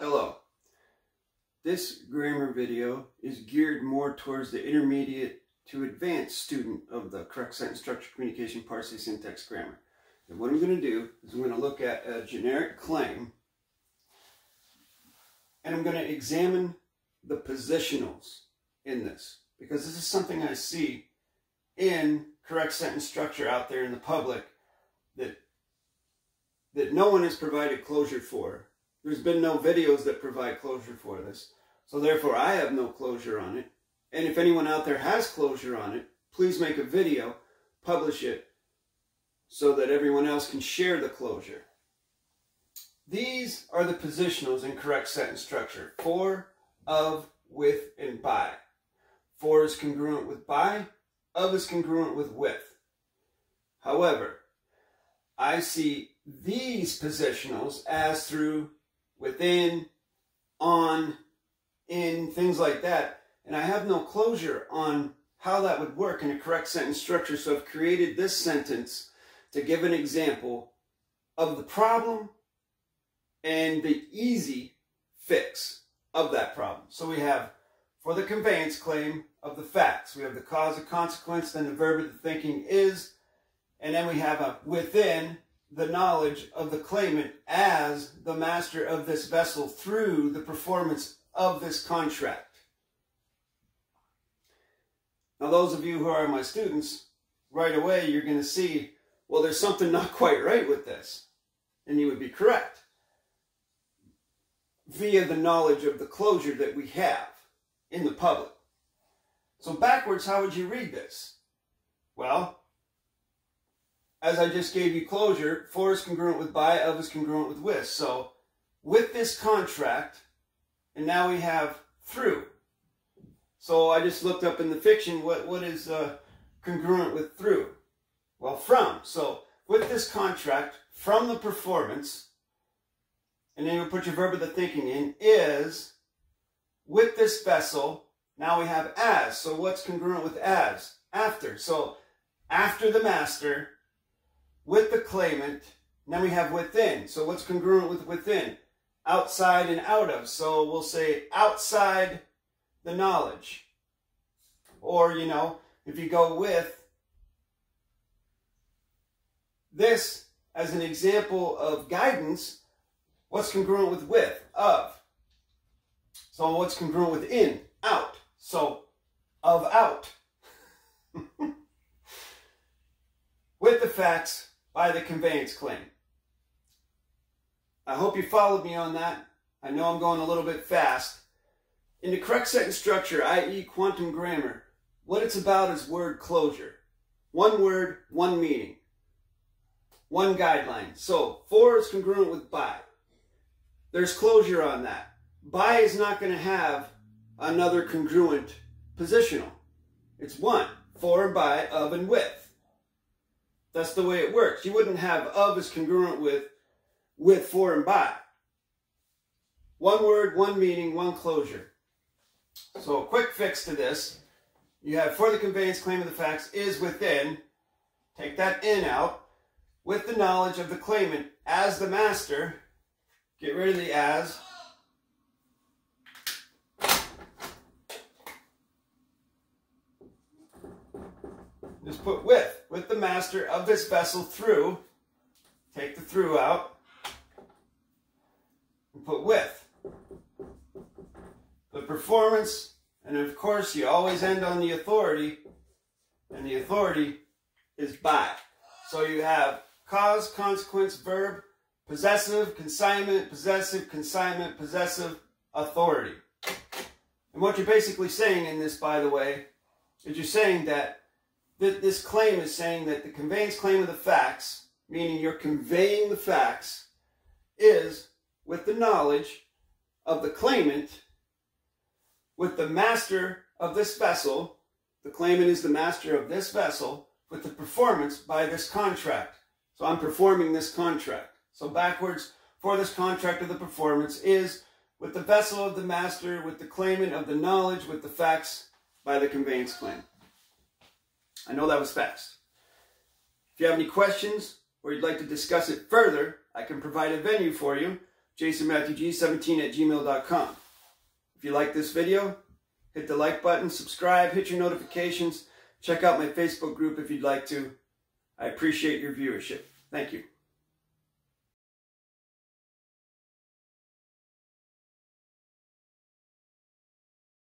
Hello. This grammar video is geared more towards the intermediate to advanced student of the correct sentence structure, communication, parsing, syntax, grammar. And what I'm going to do is I'm going to look at a generic claim and I'm going to examine the positionals in this, because this is something I see in correct sentence structure out there in the public that no one has provided closure for. There's been no videos that provide closure for this. So therefore, I have no closure on it. And if anyone out there has closure on it, please make a video, publish it, so that everyone else can share the closure. These are the positionals in correct sentence structure. For, of, with, and by. For is congruent with by. Of is congruent with. However, I see these positionals as through, within, on, in, things like that. And I have no closure on how that would work in a correct sentence structure. So I've created this sentence to give an example of the problem and the easy fix of that problem. So we have, for the conveyance claim of the facts, we have the cause of consequence, then the verb of the thinking is, and then we have a within the knowledge of the claimant as the master of this vessel through the performance of this contract. Now, those of you who are my students, right away you're going to see, well, there's something not quite right with this. And you would be correct via the knowledge of the closure that we have in the public. So backwards, how would you read this? Well, as I just gave you closure, for is congruent with by, of is congruent with. So with this contract, and now we have through. So I just looked up in the fiction, what is congruent with through? Well, from. So with this contract, from the performance, and then you'll put your verb of the thinking in, is, with this vessel, now we have as. So what's congruent with as? After. So after the master, with the claimant, and then we have within. So what's congruent with within? Outside and out of. So we'll say outside the knowledge. Or, you know, if you go with this as an example of guidance, what's congruent with? Of. So what's congruent with in? Out. So of out. With the facts, by the conveyance claim. I hope you followed me on that. I know I'm going a little bit fast. In the correct sentence structure, i.e. quantum grammar, what it's about is word closure. One word, one meaning, one guideline. So for is congruent with by. There's closure on that. By is not going to have another congruent positional. It's one. For, by, of, and with. That's the way it works. You wouldn't have of is congruent with, for, and by. One word, one meaning, one closure. So a quick fix to this. You have for the conveyance claim of the facts is within. Take that in out. With the knowledge of the claimant as the master. Get rid of the as. Just put with. With the master of this vessel through, take the through out, and put with. The performance, and of course you always end on the authority, and the authority is by. So you have cause, consequence, verb, possessive, consignment, possessive, consignment, possessive, authority. And what you're basically saying in this, by the way, is you're saying that this claim is saying that the conveyance claim of the facts, meaning you're conveying the facts, is with the knowledge of the claimant, with the master of this vessel, the claimant is the master of this vessel, with the performance by this contract. So I'm performing this contract. So backwards, for this contract of the performance is with the vessel of the master, with the claimant of the knowledge, with the facts by the conveyance claim. I know that was fast. If you have any questions or you'd like to discuss it further, I can provide a venue for you. JasonMatthewG17@gmail.com. If you like this video, hit the like button, subscribe, hit your notifications, check out my Facebook group if you'd like to. I appreciate your viewership. Thank you.